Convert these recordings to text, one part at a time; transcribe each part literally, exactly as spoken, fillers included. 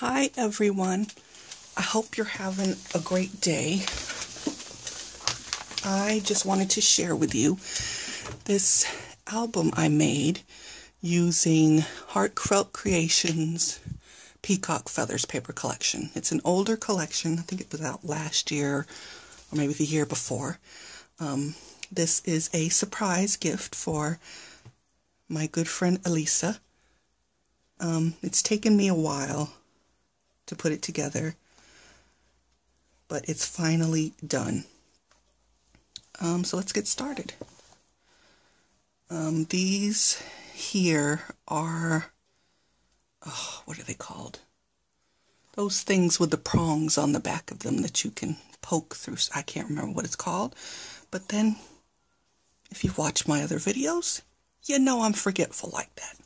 Hi everyone, I hope you're having a great day. I just wanted to share with you this album I made using Heartfelt Creations Peacock Feathers Paper Collection. It's an older collection, I think it was out last year or maybe the year before. Um, this is a surprise gift for my good friend Elisa. Um, it's taken me a while to put it together, but it's finally done. Um, so let's get started. Um, these here are, oh, what are they called? Those things with the prongs on the back of them that you can poke through. I can't remember what it's called, but then if you've watched my other videos, you know I'm forgetful like that.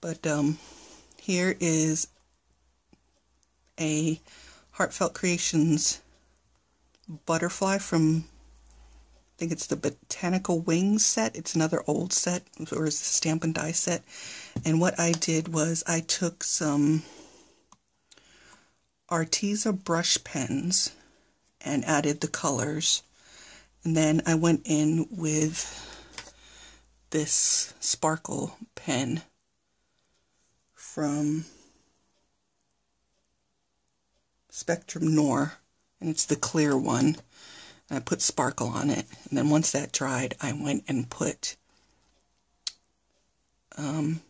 But um, here is a Heartfelt Creations butterfly from, I think it's the Botanical Wings set. It's another old set, or it's the Stamp and Die set. And what I did was I took some Arteza brush pens and added the colors. And then I went in with this sparkle pen from Spectrum Noir, and it's the clear one, and I put sparkle on it, and then once that dried I went and put um,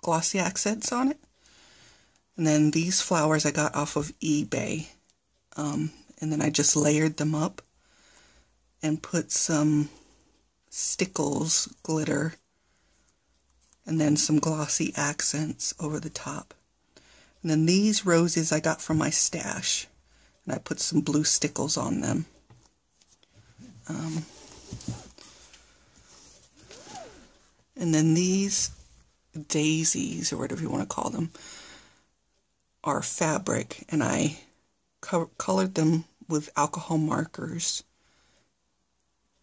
Glossy Accents on it. And then these flowers I got off of eBay, um, and then I just layered them up and put some Stickles glitter and then some Glossy Accents over the top. And then these roses I got from my stash, and I put some blue Stickles on them. Um, and then these daisies, or whatever you want to call them, are fabric, and I co colored them with alcohol markers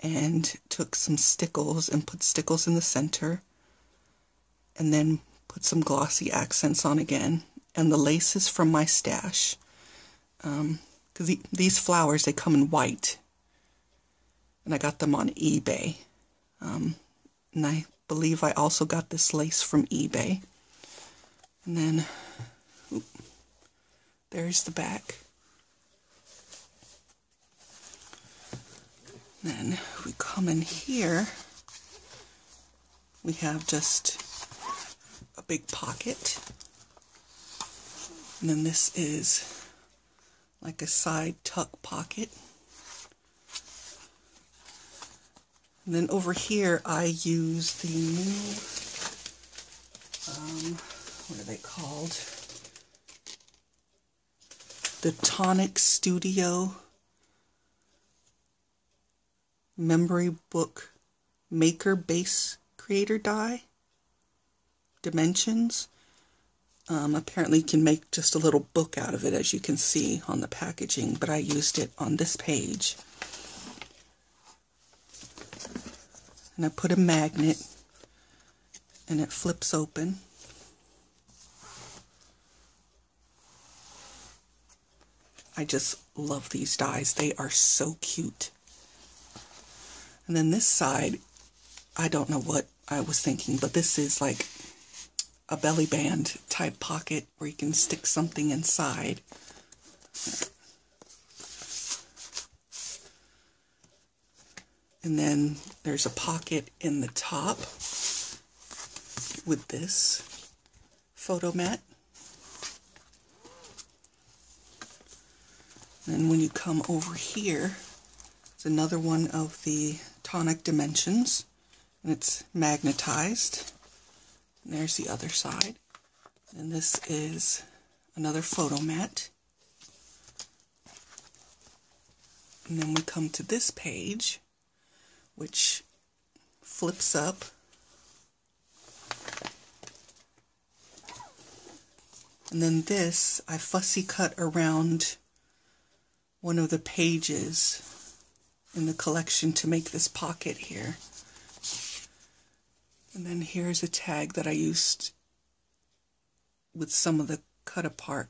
and took some Stickles and put Stickles in the center, and then put some Glossy Accents on again. And the laces from my stash, because um, the, these flowers, they come in white, and I got them on eBay, um, and I believe I also got this lace from eBay. And then oop, there's the back. Then we come in here, we have just a big pocket, and then this is like a side tuck pocket. And then over here I use the new, um, what are they called? The Tonic Studio Memory Book Maker Base Creator Die Dimensions. Um, apparently you can make just a little book out of it, as you can see on the packaging, but I used it on this page. And I put a magnet, and it flips open. I just love these dies. They are so cute. And then this side, I don't know what I was thinking, but this is like a belly band type pocket where you can stick something inside. And then there's a pocket in the top with this photo mat. And when you come over here, it's another one of the Tonic Dimensions, and it's magnetized. And there's the other side, and this is another photo mat. And then we come to this page, which flips up, and then this I fussy cut around one of the pages in the collection to make this pocket here. And then here's a tag that I used with some of the cut apart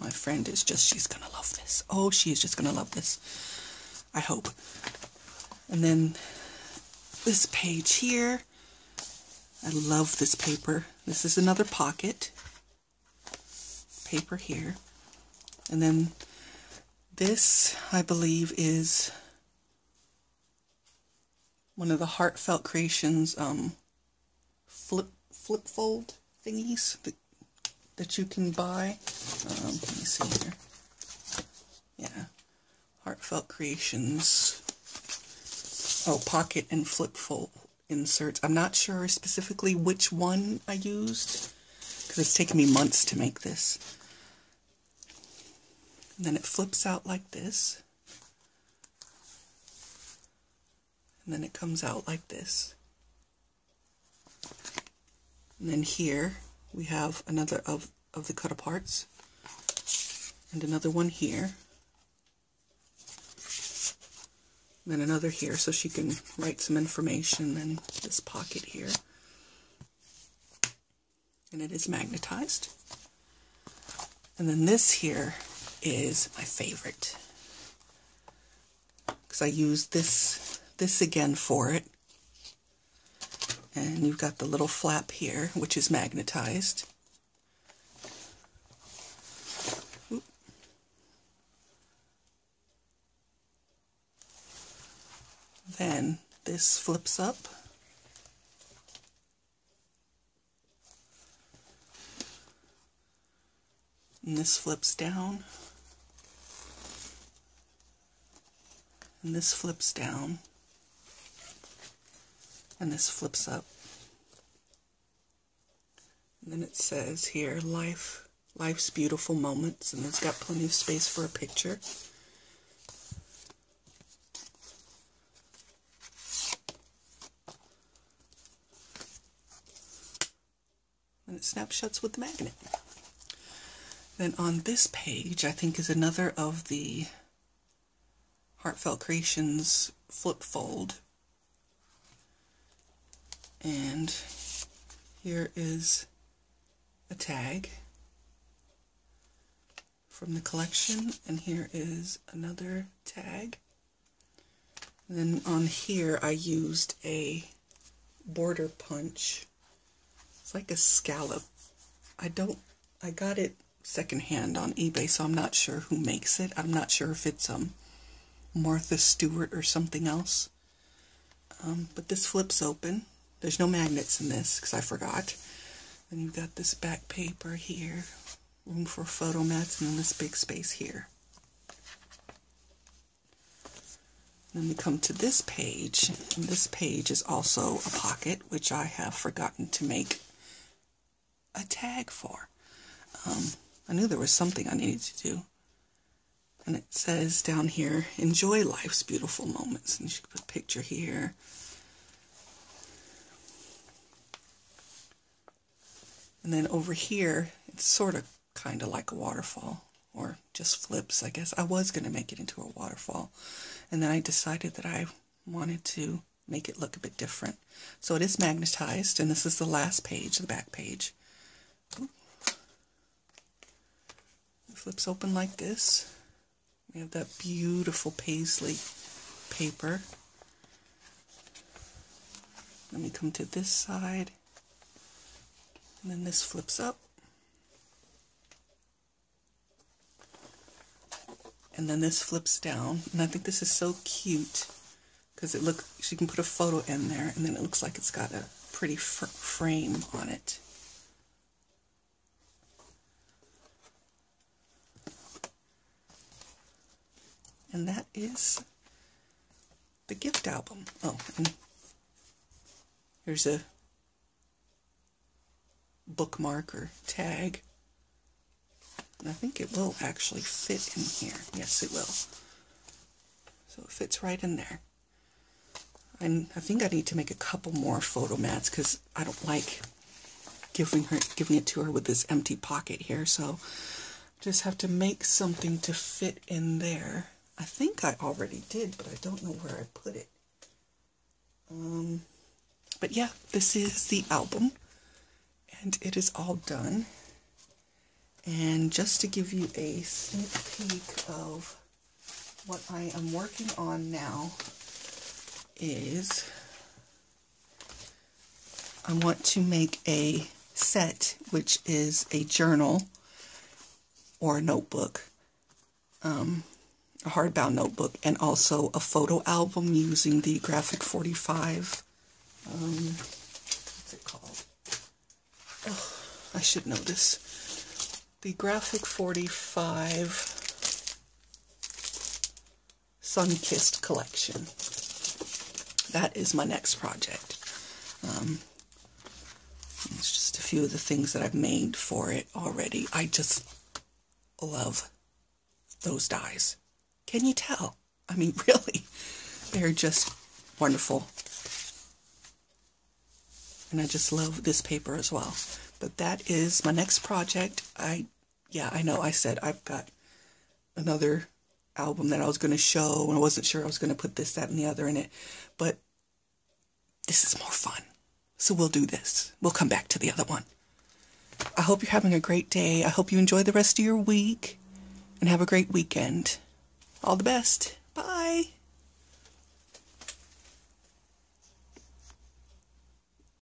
My friend is just, she's going to love this. Oh, she is just going to love this. I hope. And then this page here. I love this paper. This is another pocket paper here. And then this, I believe, is one of the Heartfelt Creations um, flip flip fold thingies that, that you can buy. Um, let me see here. Yeah, Heartfelt Creations. Oh, pocket and flip fold inserts. I'm not sure specifically which one I used because it's taken me months to make this. And then it flips out like this. And then it comes out like this. And then here we have another of, of the cut-aparts. And another one here. And then another here, so she can write some information in this pocket here. And it is magnetized. And then this here is my favorite because I used this this again for it, and you've got the little flap here which is magnetized. Oop. Then this flips up, and this flips down. And this flips down, and this flips up. And then it says here, life, life's beautiful moments, and it's got plenty of space for a picture. And it snap shuts with the magnet. Then on this page, I think, is another of the Heartfelt Creations flip fold, and here is a tag from the collection, and here is another tag. And then on here I used a border punch. It's like a scallop. I don't, I got it secondhand on eBay, so I'm not sure who makes it. I'm not sure if it's um Martha Stewart or something else. Um, but this flips open. There's no magnets in this because I forgot. Then you've got this back paper here, room for photo mats, and then this big space here. Then we come to this page, and this page is also a pocket, which I have forgotten to make a tag for. Um, I knew there was something I needed to do. And it says down here, enjoy life's beautiful moments. And she put a picture here. And then over here, it's sort of kind of like a waterfall, or just flips, I guess. I was going to make it into a waterfall. And then I decided that I wanted to make it look a bit different. So it is magnetized, and this is the last page, the back page. Ooh. It flips open like this. We have that beautiful paisley paper. Then we come to this side, and then this flips up, and then this flips down. And I think this is so cute because it look, you can put a photo in there, and then it looks like it's got a pretty fr frame on it. And that is the gift album. Oh, and here's a bookmark or tag. And I think it will actually fit in here. Yes, it will. So it fits right in there. And I think I need to make a couple more photo mats because I don't like giving her giving it to her with this empty pocket here. So just have to make something to fit in there. I think I already did, but I don't know where I put it. Um, but yeah, this is the album, and it is all done. And just to give you a sneak peek of what I am working on now is I want to make a set, which is a journal or a notebook, um, a hardbound notebook, and also a photo album using the Graphic forty-five. Um, what's it called? Oh, I should know this. The Graphic forty-five Sunkissed Collection. That is my next project. Um, it's just a few of the things that I've made for it already. I just love those dies. Can you tell? I mean, really, they're just wonderful. And I just love this paper as well. But that is my next project. I, yeah, I know I said I've got another album that I was going to show, and I wasn't sure I was going to put this, that, and the other in it. But this is more fun. So we'll do this. We'll come back to the other one. I hope you're having a great day. I hope you enjoy the rest of your week, and have a great weekend. All the best.